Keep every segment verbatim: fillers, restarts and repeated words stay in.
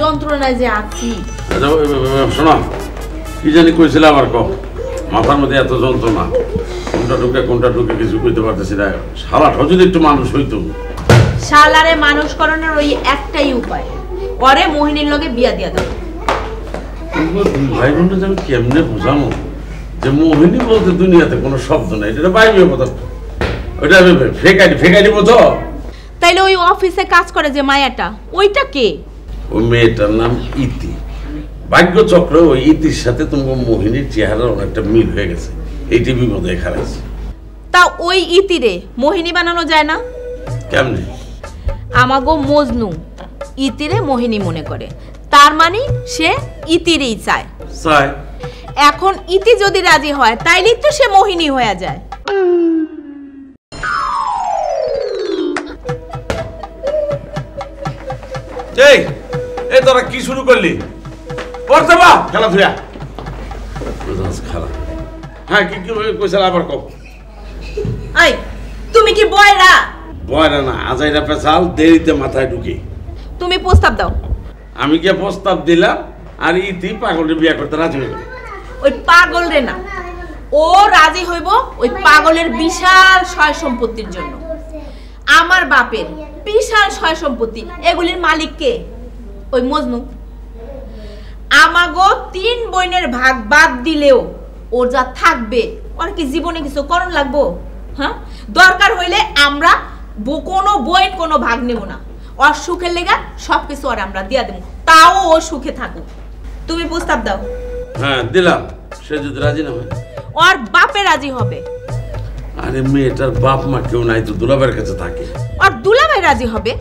যন্ত্রণায় যে আছি। শোনো, কি জানি কইছিল আবার কো, মাথার মধ্যে এত যন্ত্রণা, কোনটা ঢুকে কোনটা ঢুকে কিছু কইতে পারতেছি না। শালা যদি একটু মানুষ হইতো। শালারে মানুষ করানোর ওই একটাই উপায়, পরে মোহিনীর লগে বিয়া দিয়া দাও। ভাই বোনটা যেন কেমনে বোঝামো যে মোহিনী বলতে দুনিয়াতে কোনো শব্দ নাই, এটা বাইরে পদার্থ, ওইটা ফেকাই ফেকাই দিব। তো তাইলে ওই অফিসে কাজ করে যে মায়াটা, ওইটা কে? ওই মেয়েটার নাম ইতি। ভাগ্যচক্র ওই ইতির সাথে তোমার মোহিনীর চেহারা অনেকটা মিল হয়ে গেছে, এইটি বিপদে খারাইছে। তা ওই ইতিরে মোহিনী বানানো যায় না? কেমনে? আমাগো মজনু ইতিরে মোহিনী মনে করে, তার মানে সে ইতিরেই চায়। এখন ইতি যদি রাজি হয় তাইলে তো সে মোহিনী হয়ে যায়। এই এই তোরা কি শুরু করলি? পড়তে বা খেলা ধুয়া খেলা। হ্যাঁ কি কি কইছাল আবার কও। আই তুমি কি বয়রা? বয়রা না, আজাইরা পেছাল দেরিতে মাথায় ঢুকে। তুমি প্রস্তাব দাও। আমি কি প্রস্তাব দিলাম আর ইতি পাগলের বিয়ে করতে রাজি হইল। ওই পাগল রে না, ও রাজি হইব ওই পাগলের বিশাল সয় সম্পত্তির জন্য। আমার বাপের বিশাল সয় সম্পত্তি, এগুলির মালিক কে? ওই মজনু। আমাগো তিন বোনের ভাগ বাদ দিলেও ওর যা থাকবে ওর কি জীবনে কিছু করণ লাগবো? হ্যাঁ, দরকার হইলে আমরা কোনো বইয়ের কোনো ভাগ নেব না, ওর সুখের লেগা সব কিছু আর আমরা দিয়া দেব, তাও ও সুখে থাকুক। তুমি প্রস্তাব দাও। হ্যাঁ দিলাম, সে যদি রাজি না হয় ওর বাপে রাজি হবে। আরে মেয়েটার বাপ মা কেউ নাই তো, দুলাভাইয়ের কাছে থাকে। আর দুলাভাই রাজি হবে?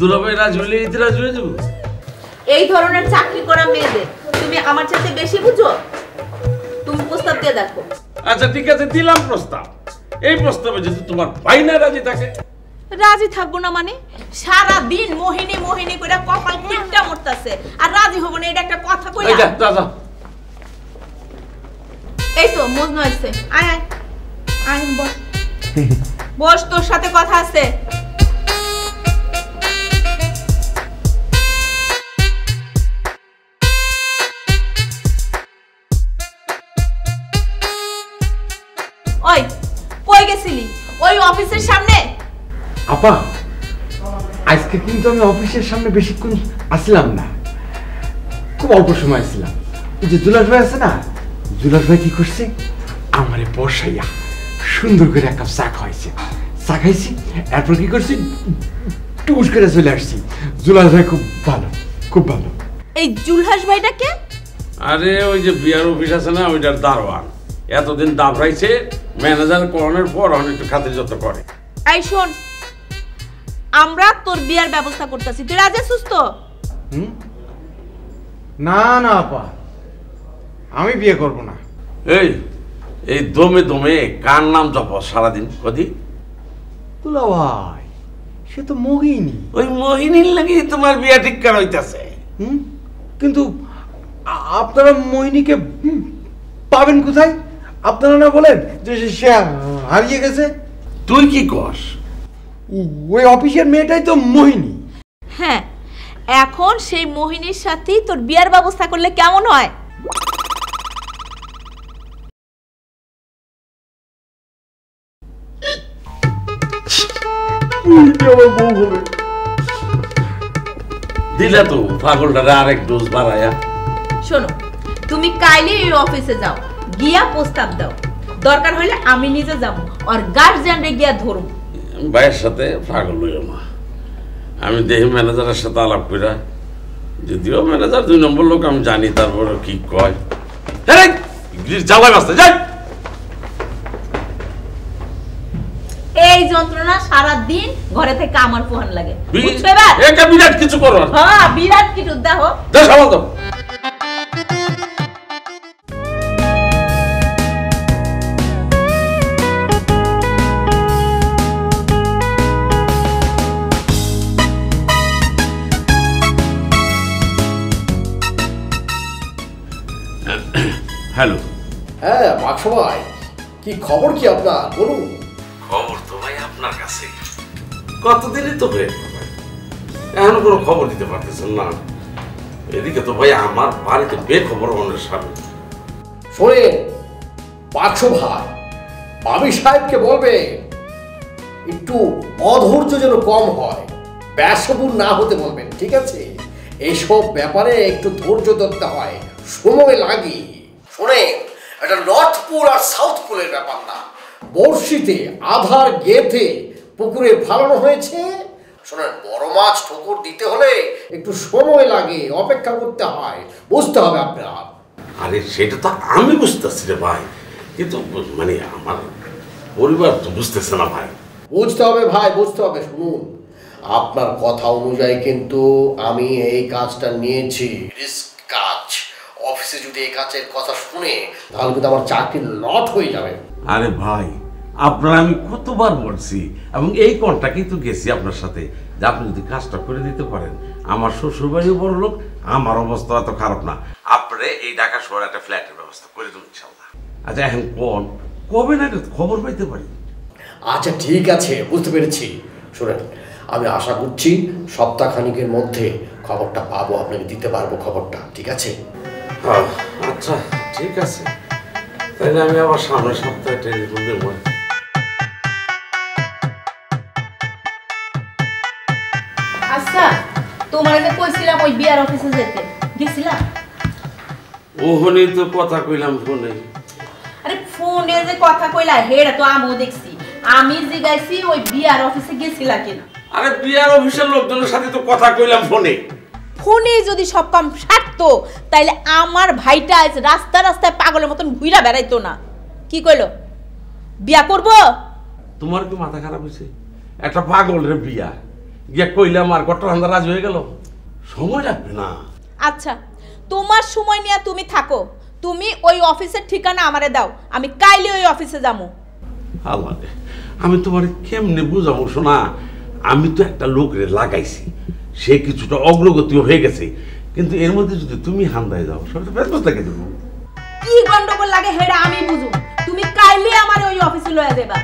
দুলাভাই রাজি হলে ইতি রাজি হয়ে যাবে। এই ধরনের চাকরি করা মেয়েদের তুমি আমার সাথে বেশি বুঝো। তুমি প্রস্তাব দিয়ে দেখো। আচ্ছা ঠিক আছে দিলাম প্রস্তাব। এই প্রস্তাবে যদি তোমার ভাই না রাজি থাকে? রাজি থাকবো না মানে? সারা দিন মোহিনী মোহিনী কইরা কপাল কিপটা মরতাছে আর রাজি হবো না, এটা একটা কথা কইলা? এই যা যা যা। এই তো মজনু আছে, আয় আয় আয় বস বস, তোর সাথে কথা আছে। ওই কই গেছিলি? ওই অফিসের সামনে। আপা আজকে কিন্তু আমি অফিসের সামনে বেশিক্ষণ আসলাম না, খুব অল্প সময় আসলাম। ওই যে দুলাস ভাই আছে না, দুলাস ভাই কি করছে আমারে বসাইয়া সুন্দর করে এক কাপ চা খাইছে, চা খাইছি এরপর কি করছি টুস করে চলে আসছি। জুলহাস ভাই খুব ভালো, খুব ভালো। এই জুলহাস ভাইটা কে? আরে ওই যে বিয়ার অফিস আছে না, ওইটার দারোয়ান। এতদিন দাবড়াইছে ম্যানেজার করনের পর অনেকটা খাতির যত্ন করে। এই শোন, আমরা তোর বিয়ার ব্যবস্থা করতেছি, তুই রাজি আছিস তো? হুম, না না আপা আমি বিয়ে করব না। এই এই দমে দমে কার নাম জপ সারাদিন? কদি তুলা ভাই, সে তো মোহিনী। ওই মোহিনীর লাগে তোমার বিয়া ঠিক কার হইতাছে। হুম, কিন্তু আপনারা মোহিনীকে পাবেন কোথায়? আপনারা না বলেন যে সে হারিয়ে গেছে। তুই কি কস? ওই অফিসের মেয়েটাই তো মোহিনী। হ্যাঁ, এখন সেই মোহিনীর সাথেই তোর বিয়ার ব্যবস্থা করলে কেমন হয়? দিলা তো পাগলটারে আরেক ডোজ বাড়ায়া। শোনো, তুমি কাইলে এই অফিসে যাও, গিয়া প্রস্তাব দাও। দরকার হলে আমি নিজে যাব আর গার্ডিয়ানরে গিয়া ধরব। ভাইয়ের সাথে পাগল লইও না, আমি দেখি ম্যানেজারের সাথে আলাপ কইরা। যদিও ম্যানেজার দুই নম্বর লোক আমি জানি, তারপরে কি কয় জ্বালায় বাঁচতে যাই। এই যন্ত্রণা সারা দিন ঘরে থেকে আমার পোহান লাগে। একটা বিরাট কিছু করো। হ্যাঁ বিরাট কিছু দেখো। হ্যালো, হ্যাঁ মাছ ভাই কি খবর? কি আপনার বলুন। খবর তো ভাই আপনার কাছে কতদিনই তো হয়ে, এমন কোনো খবর দিতে পারতেছেন না। এদিকে তো ভাই আমার বাড়িতে বেখবর অন্যের স্বামী। শোনে পাঁচশো ভাই বাবি সাহেবকে বলবে একটু অধৈর্য যেন কম হয়, ব্যস্তবুল না হতে বলবেন, ঠিক আছে? এইসব ব্যাপারে একটু ধৈর্য ধরতে হয়, সময় লাগে। শোনে এটা নর্থ পোল আর সাউথ পোলের ব্যাপার না। বর্ষিতে আধার গেঁথে পুকুরে ফালানো হয়েছে। শোনেন, বড় মাছ ঠোকর দিতে হলে একটু সময় লাগে, অপেক্ষা করতে হয়, বুঝতে হবে আপনার। আরে সেটা তো আমি বুঝতেছি রে ভাই, কিন্তু মানে আমার পরিবার তো বুঝতেছে না ভাই। বুঝতে হবে ভাই, বুঝতে হবে। শুনুন, আপনার কথা অনুযায়ী কিন্তু আমি এই কাজটা নিয়েছি, রিস্ক কাজ। অফিসে যদি এই কাজের কথা শুনে তাহলে কিন্তু আমার চাকরি লট হয়ে যাবে। আরে ভাই আপনার আমি কতবার বলছি এবং এই কন্ট্রাক্টেই তো গেছি আপনার সাথে, যে আপনি যদি কাজটা করে দিতে পারেন। আমার শ্বশুরবাড়িও বড় লোক, আমার অবস্থা এত খারাপ না। আপনি এই ঢাকা শহরে একটা ফ্ল্যাটের ব্যবস্থা করে দেবেন ইনশাআল্লাহ। আচ্ছা এখন কোন কবে না খবর পেতে পারি? আচ্ছা ঠিক আছে, বুঝতে পেরেছি। শুনেন, আমি আশা করছি সপ্তাহখানিকের মধ্যে খবরটা পাবো, আপনাকে দিতে পারবো খবরটা, ঠিক আছে? আচ্ছা ঠিক আছে, তাহলে আমি আবার সামনের সপ্তাহে টেলিফোন দেবো। আচ্ছা তোমারে তো কইছিলাম ওই বিআর অফিসে যেতে, গেছিলা? ওহনি তো কথা কইলাম ফোনে। আরে ফোনে যে কথা কইলা হেড়া তো আমিও দেখছি। আমি জিগাইছি ওই বিআর অফিসে গেছিলা কিনা। আরে বিআর অফিসের লোকজনের সাথে তো কথা কইলাম ফোনে। ফোনে যদি সব কাম সারতো তাইলে আমার ভাইটা আজ রাস্তা রাস্তায় পাগলের মতন ঘুরে বেড়াইতো না। কি কইলো? বিয়া করব। তোমার কি মাথা খারাপ হইছে? একটা পাগলের বিয়া গিয়া কইলাম আর কত রান্না রাজ হয়ে গেল। সময় লাগবে না। আচ্ছা তোমার সময় নিয়ে তুমি থাকো, তুমি ওই অফিসের ঠিকানা আমারে দাও, আমি কাইলে ওই অফিসে যাবো। আল্লাহ রে, আমি তোমার কেমনে বুঝাবো শোনা, আমি তো একটা লোক রে লাগাইছি, সে কিছুটা অগ্রগতিও হয়ে গেছে, কিন্তু এর মধ্যে যদি তুমি হান্দায় যাও সব তো ব্যস্ত থাকে। তুমি কি গন্ডগোল লাগে হেডা আমি বুঝু, তুমি কাইলে আমারে ওই অফিসে লয়ে দেবা।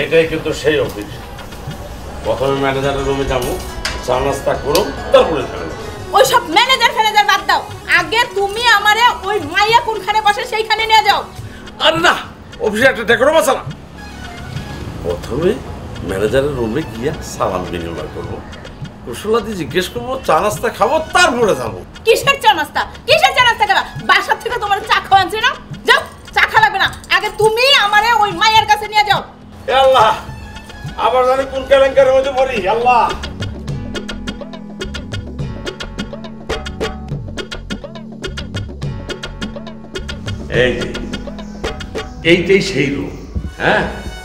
এইটাই কিন্তু সেই অফিস। প্রথমে ম্যানেজারের রুমে যাবো, চা নাস্তা করো, তারপরে ওই সব ম্যানেজার ফ্যানেজার বাদ দাও, আগে তুমি আমারে ওই মাইয়া কোনখানে বসে সেইখানে নিয়ে যাও। আর না অফিসে একটা ডেকোরাম আছে না, প্রথমে ম্যানেজারের রুমে গিয়া সালাম বিনিময় করবো, কুশলাদি জিজ্ঞেস করবো, চা নাস্তা খাবো, তারপরে যাবো। কিসের চা নাস্তা? কিসের চা নাস্তা খাবা? বাসার থেকে তোমার চা খাওয়া আনছে না, যাও চা খা লাগবে না, আগে তুমি আমারে ওই মায়ের কাছে নিয়ে যাও। আল্লাহ আবার জানি কোন কেলেঙ্কারের মধ্যে পড়ি। আল্লাহ এই এইটাই সেই রূপ। হ্যাঁ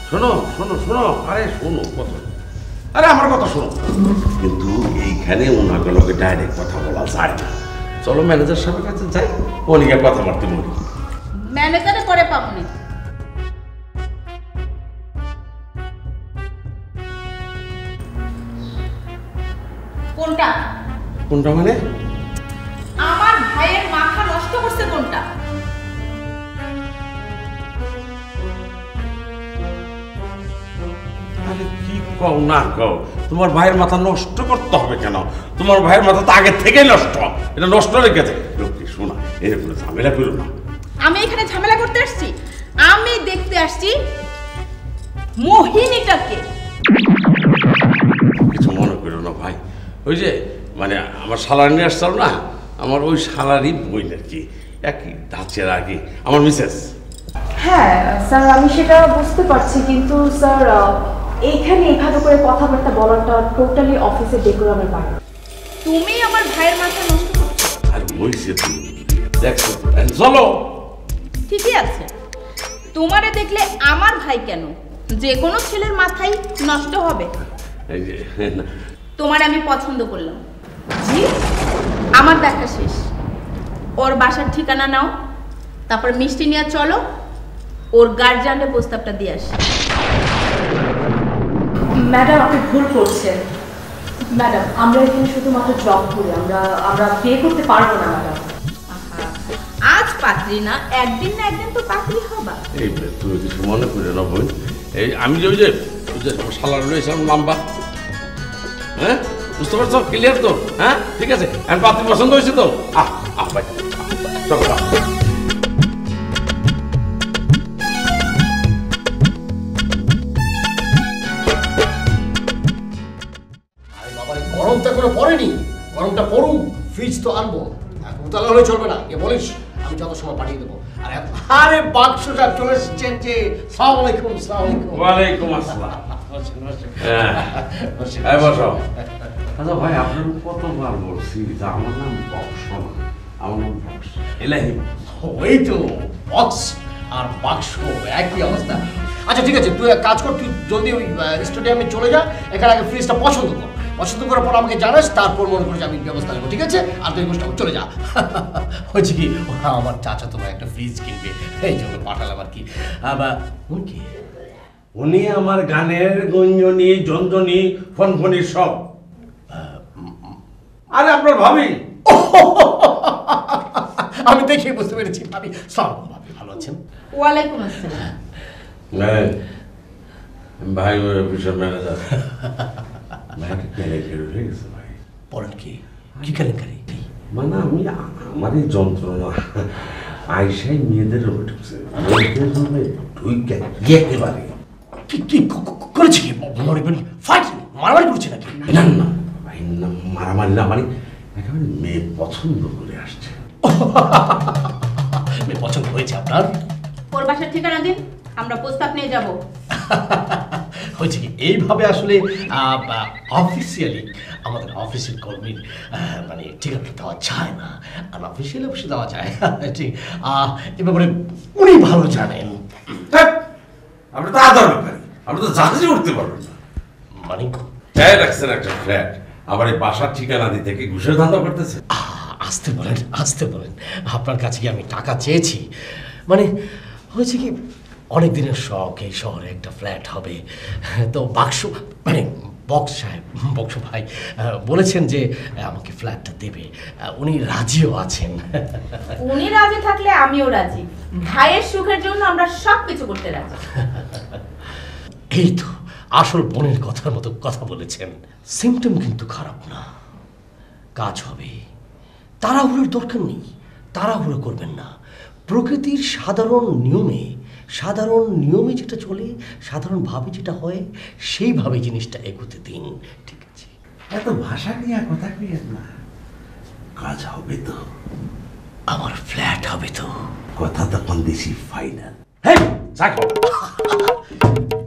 শোনো শোনো শোনো আরে শোনো কথা, আরে আমার কথা শোনো, কিন্তু এইখানে ওনাকে লোকে ডাইরেক্ট কথা বলা যায় না। চলো ম্যানেজার সাহেবের কাছে যাই, অনেকে কথা বলতে বলি। ম্যানেজারে পরে পাবনি। কোনটা কোনটা মানে আমার ভাইয়ের মাথা নষ্ট করছে কোনটা? আরে কি কও না কও, তোমার ভাইয়ের মাথা নষ্ট করতে হবে কেন? তোমার ভাইয়ের মাথা তো আগে থেকেই নষ্ট, এটা নষ্ট হয়ে গেছে। লোকটি শোনা, এরকম ঝামেলা করো না। আমি এখানে ঝামেলা করতে আসছি? আমি দেখতে আসছি মোহিনীটাকে। কিছু মনে করো না ভাই, ওই যে মানে আমার শালারি নিয়ে আসছিল না, আমার ওই শালারি বইন আর কি, একই ধাঁচের আগে আমার মিসেস। হ্যাঁ স্যার আমি সেটা বুঝতে পারছি, কিন্তু স্যার এইখানে এইভাবে করে কথাবার্তা বলাটা টোটালি অফিসের ডেকোরামের বাইরে। তুমি আমার ভাইয়ের মাথা নষ্ট করছো। আর বইছে তুমি দেখো, চলো। ঠিকই আছে, তোমারে দেখলে আমার ভাই কেন যে কোনো ছেলের মাথাই নষ্ট হবে। তোমার আমি পছন্দ করলাম। জি আমার দেখা শেষ, ওর বাসার ঠিকানা নাও, তারপর মিষ্টি নিয়ে চলো, ওর গার্জিয়ানের প্রস্তাবটা দিয়ে আসি। ম্যাডাম আপনি ভুল করছেন। ম্যাডাম আমরা এখানে শুধুমাত্র জব করি, আমরা আমরা পে করতে পারবো না ম্যাডাম। আজ পাত্রী না, একদিন না একদিন তো পাত্রী হবা। এই তুমি কিছু মনে করে না বোন, এই আমি যে ওই যে সালার রয়েছে লম্বা, হ্যাঁ বুঝতে পারছো, ক্লিয়ার তো? হ্যাঁ ঠিক আছে, আমি পাত্রী পছন্দ হয়েছে তো। আহ আহ ভাই চল। আচ্ছা ঠিক আছে, তুই এক কাজ কর, তুই জলদি ওই স্টেডিয়ামে চলে যা, এখানে আগে ফ্রিজটা পছন্দ কর, পছন্দ করার পর আমাকে জানাস, তারপর মনে করছি আমি ব্যবস্থা নেবো। ঠিক আছে, আর তুই গোষ্ঠ চলে যা। হচ্ছে কি ওরা আমার চাচা তোমার একটা ফ্রিজ কিনবে, এই জন্য পাঠালাম আর কি। আবার কি উনি আমার গানের গঞ্জনি জঞ্জনি ফনফনি সব। আরে আপনার ভাবি, আমি দেখি বুঝতে পেরেছি ভাবি। সব ভাবি ভালো আছেন? ওয়ালাইকুম আসসালাম। ভাই ওর অফিসের ম্যানেজার মারামারি না, মানে মেয়ে পছন্দ করে আসছে। মেয়ে পছন্দ হয়েছে আপনার? ওর বাসার ঠিকানা দিন, আমরা প্রস্তাব নিয়ে যাবো। হয়েছে কি এইভাবে আসলে অফিসিয়ালি আমাদের অফিসের কর্মীর মানে ঠিকানা দেওয়া যায় না, আর অফিসিয়ালি অবশ্যই দেওয়া যায়। ঠিক এ ব্যাপারে উনি ভালো জানেন। আমরা তো আদার ব্যাপারে আমরা তো জাহাজে উঠতে পারবো না, মানে রাখছেন একটা ফ্ল্যাট, আবার এই বাসার ঠিকানা দিতে কি ঘুষের ধান্দা করতেছে? আসতে বলেন, আসতে বলেন। আপনার কাছে কি আমি টাকা চেয়েছি? মানে হয়েছে কি অনেক দিনের শখ, এই শহরে একটা ফ্ল্যাট হবে তো। বাক্স মানে বক্স সাহেব, বক্স ভাই বলেছেন যে আমাকে ফ্ল্যাটটা দেবে, উনি রাজিও আছেন। উনি রাজি থাকলে আমিও রাজি, ভাইয়ের সুখের জন্য আমরা সব কিছু করতে রাজি। এই তো আসল বোনের কথার মতো কথা বলেছেন। সিমটম কিন্তু খারাপ না, কাজ হবে, তাড়াহুড়োর দরকার নেই, তাড়াহুড়ো করবেন না। প্রকৃতির সাধারণ নিয়মে, সাধারণ নিয়মে যেটা চলে, সাধারণভাবে যেটা হয়, সেইভাবে জিনিসটা এগোতে দিন। ঠিক আছে, এত ভাষা নিয়ে কথা কইয়েন না। কাজ হবে তো, আমার ফ্ল্যাট হবে তো, কথা তখন দিছি ফাইনাল। হ্যাঁ